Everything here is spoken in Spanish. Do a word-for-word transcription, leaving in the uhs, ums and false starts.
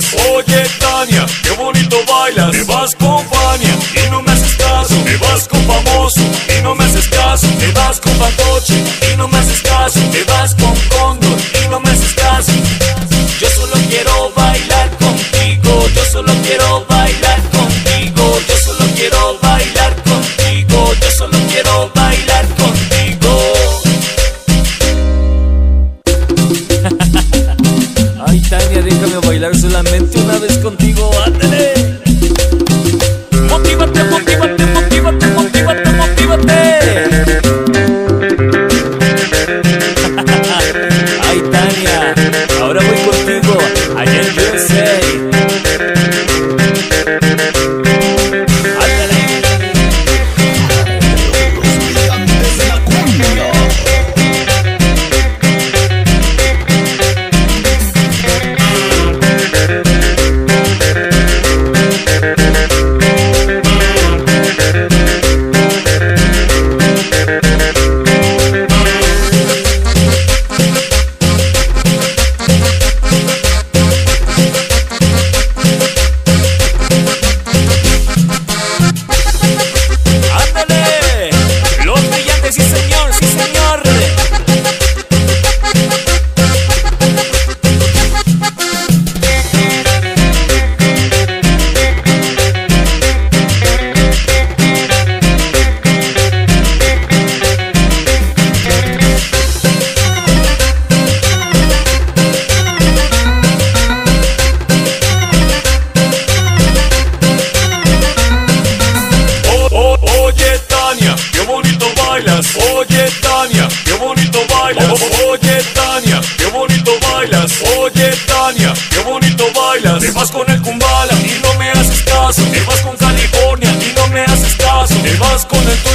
bailas. Oye, Tania, qué bonito bailas. Te vas con Fania y no me haces caso. Te vas con famoso y no me haces caso. Te vas con Patoche y no me haces caso. Te vas con Cóndor y no me haces caso. Yo solo quiero bailar contigo. Yo solo quiero bailar contigo. Yo solo quiero bailar contigo. Yo solo quiero bailar contigo. Ay, Tania, déjame bailar solamente una vez contigo. ¡Ándale! Motívate, motívate, motívate, motívate, motívate. Ay, Tania, ahora voy contigo allá en U S A. Oye, Tania, qué bonito bailas. Oye, Tania, qué bonito bailas. Oye, Tania, qué bonito bailas. Te vas con el Kumbala y no me haces caso. Te vas con California y no me haces caso. Te vas con el